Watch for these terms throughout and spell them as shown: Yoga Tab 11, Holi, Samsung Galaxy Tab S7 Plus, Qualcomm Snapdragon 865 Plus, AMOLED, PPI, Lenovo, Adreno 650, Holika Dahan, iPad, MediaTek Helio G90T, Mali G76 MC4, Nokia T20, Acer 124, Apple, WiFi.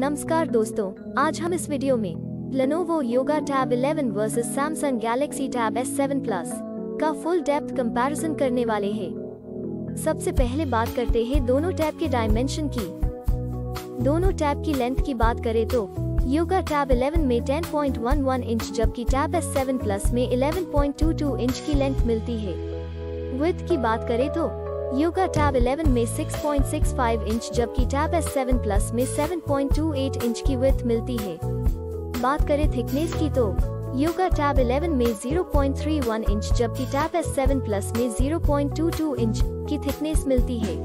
नमस्कार दोस्तों, आज हम इस वीडियो में Lenovo Yoga Tab 11 versus Samsung Galaxy Tab S7 Plus का फुल डेप्थ कंपैरिजन करने वाले हैं। सबसे पहले बात करते हैं दोनों टैब के डायमेंशन की। दोनों टैब की लेंथ की बात करें तो Yoga Tab 11 में 10.11 इंच जबकि Tab S7 Plus में 11.22 इंच की लेंथ मिलती है। विड्थ की बात करें तो Yoga Tab 11 में 6.65 इंच जबकि Tab S7 Plus में 7.28 इंच की विड्थ मिलती है। बात करें थिकनेस की तो Yoga Tab 11 में 0.31 इंच जबकि Tab S7 Plus में 0.22 इंच की थिकनेस मिलती है।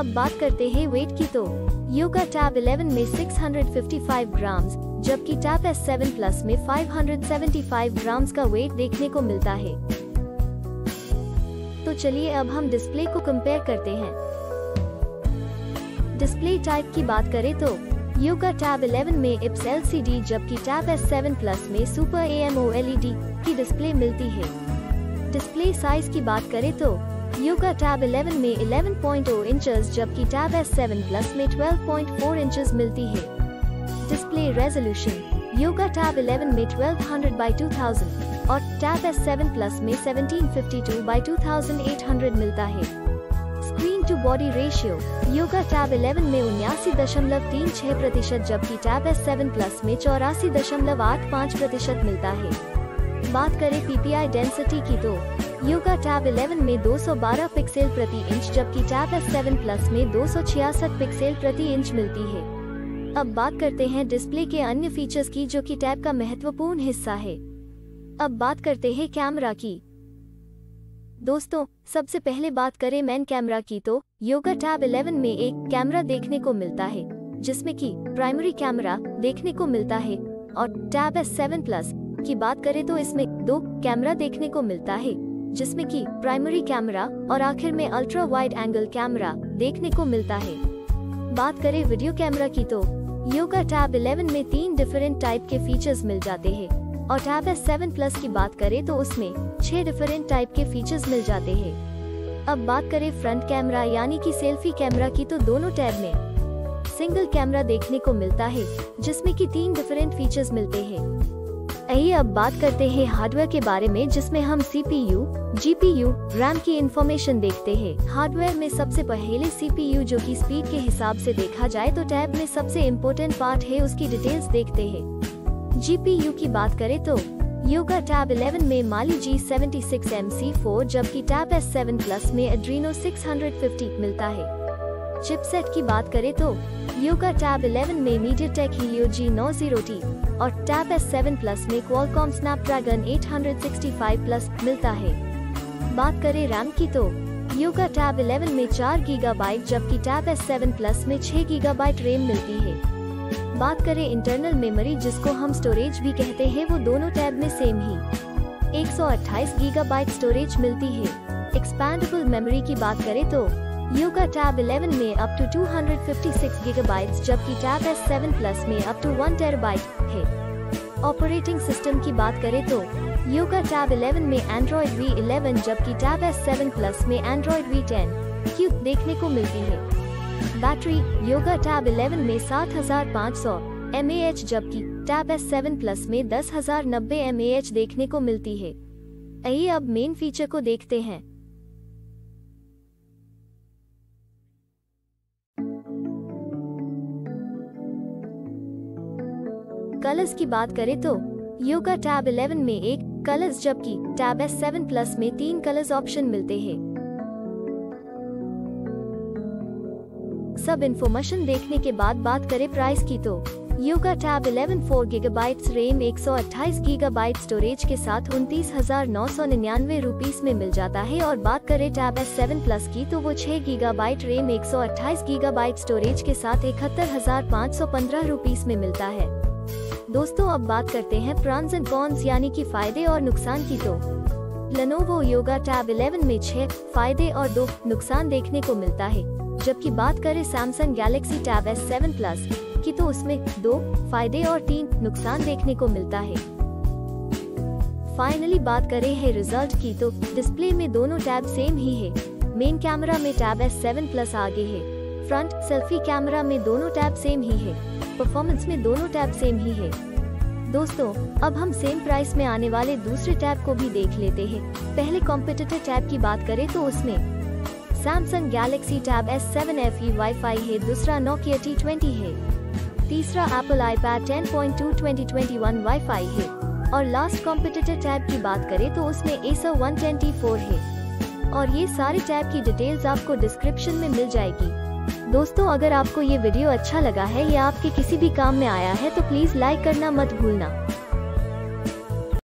अब बात करते हैं वेट की तो Yoga Tab 11 में 655 ग्राम जबकि Tab S7 Plus में 575 ग्राम का वेट देखने को मिलता है। तो चलिए अब हम डिस्प्ले को कंपेयर करते हैं। डिस्प्ले टाइप की बात करें तो Yoga Tab 11 में IPS LCD जबकि Tab S7 Plus में सुपर AMOLED की डिस्प्ले मिलती है। डिस्प्ले साइज की बात करें तो Yoga Tab 11 में 11.0 इंचेस जबकि Tab S7 Plus में 12.4 इंचेस मिलती है। डिस्प्ले रेजोल्यूशन Yoga Tab 11 में 1200x2000 और Tab S7 Plus में 1752x2800 मिलता है। Screen to body ratio Yoga Tab 11 में 79.36% जबकि Tab S7 Plus में 84.85% मिलता है। बात करें PPI डेंसिटी की तो Yoga Tab 11 में 212 पिक्सल प्रति इंच जबकि Tab S7 Plus में 266 पिक्सल प्रति इंच मिलती है। अब बात करते हैं डिस्प्ले के अन्य फीचर्स की जो कि टैब का महत्वपूर्ण हिस्सा है। अब बात करते हैं कैमरा की। दोस्तों, सबसे पहले बात करें मेन कैमरा की तो Yoga Tab 11 में एक कैमरा देखने को मिलता है जिसमें कि प्राइमरी कैमरा देखने को मिलता है और Tab S7 Plus की बात करें तो इसमें दो कैमरा देखने को मिलता है जिसमें कि प्राइमरी कैमरा और आखिर में अल्ट्रा वाइड एंगल कैमरा देखने को मिलता है। बात करें वीडियो कैमरा की तो Yoga Tab 11 में 3 डिफरेंट टाइप के फीचर्स मिल जाते हैं और Tab S7 Plus की बात करें तो उसमें 6 डिफरेंट टाइप के फीचर्स मिल जाते हैं। अब बात करें फ्रंट कैमरा यानी कि सेल्फी कैमरा की तो दोनों टैब में सिंगल कैमरा देखने को मिलता है जिसमें कि 3 डिफरेंट फीचर्स मिलते हैं। आइए अब बात करते हैं हार्डवेयर के बारे में जिसमें हम CPU, GPU, RAM की इंफॉर्मेशन देखते हैं। हार्डवेयर में सबसे पहले CPU जो कि स्पीड के हिसाब से देखा जाए तो टैब में सबसे इम्पोर्टेंट पार्ट है, उसकी डिटेल्स देखते हैं। GPU की बात करें तो Yoga Tab 11 में Mali G76 MC4 जबकि Tab S7 Plus में Adreno 650 मिलता है। चिपसेट की बात करें तो Yoga Tab 11 में MediaTek Helio G90T और Tab S7 Plus में Qualcomm Snapdragon 865 Plus मिलता है। बात करें RAM की तो Yoga Tab 11 में 4GB जबकि Tab S7 Plus में 6GB RAM मिलती है। बात करें इंटरनल मेमोरी जिसको हम स्टोरेज भी कहते हैं, वो दोनों टैब में सेम ही 128GB स्टोरेज मिलती है। एक्सपैंडेबल मेमोरी की बात करें तो Yoga Tab 11 में अप टू 256GB जबकि Tab S7 Plus में अप टू 1TB है। ऑपरेटिंग सिस्टम की बात करें तो Yoga Tab 11 में Android V11 जबकि Tab S7 Plus में Android V10 क्यूब देखने को मिलती है। बैटरी Yoga Tab 11 में 7500 mAh जबकि Tab S7 Plus में 10090 mAh देखने को मिलती है। आइए अब मेन फीचर को देखते हैं। कलर्स की बात करें तो Yoga Tab 11 में 1 कलर्स जबकि Tab S7 Plus में 3 कलर्स ऑप्शन मिलते हैं। सब इन्फॉर्मेशन देखने के बाद बात करें प्राइस की तो Yoga Tab 11 4GB RAM 128GB storage के साथ 29,999 रुपीस में मिल जाता है और बात करें Tab S7 Plus की तो वो 6GB RAM 128GB स्टोरेज के साथ 71,515 रुपीस में मिलता है। दोस्तों, अब बात करते हैं प्रॉन्स एंड कॉन्स यानी कि फायदे और नुकसान की तो Lenovo Yoga Tab 11 में 6 फायदे और 2 नुकसान देखने को मिलता है, जबकि बात करें Samsung Galaxy Tab S7 Plus की तो उसमें 2 फायदे और 3 नुकसान देखने को मिलता है। फाइनली बात करें है रिजल्ट की तो डिस्प्ले में दोनों टैब सेम ही है। मेन कैमरा में Tab S7 Plus आगे है, फ्रंट सेल्फी कैमरा में दोनों टैब सेम ही है, परफॉर्मेंस में दोनों टैब सेम ही है। दोस्तों अब हम सेम प्राइस में आने वाले दूसरे टैब को भी देख लेते हैं। पहले कॉम्पिटिटर टैब की बात करें तो उसमें Samsung Galaxy tab S7 FE wifi है, दूसरा नोकिया T20 है, तीसरा एप्पल iPad 10.2 2021 वाईफाई है और लास्ट कॉम्पिटिटर टैब की बात करें तो उसमें Acer 124 है। और ये सारे टैब की डिटेल्स आपको डिस्क्रिप्शन में मिल जाएगी। दोस्तों अगर आपको ये वीडियो अच्छा लगा है या आपके किसी भी काम में आया है तो प्लीज लाइक करना मत भूलना।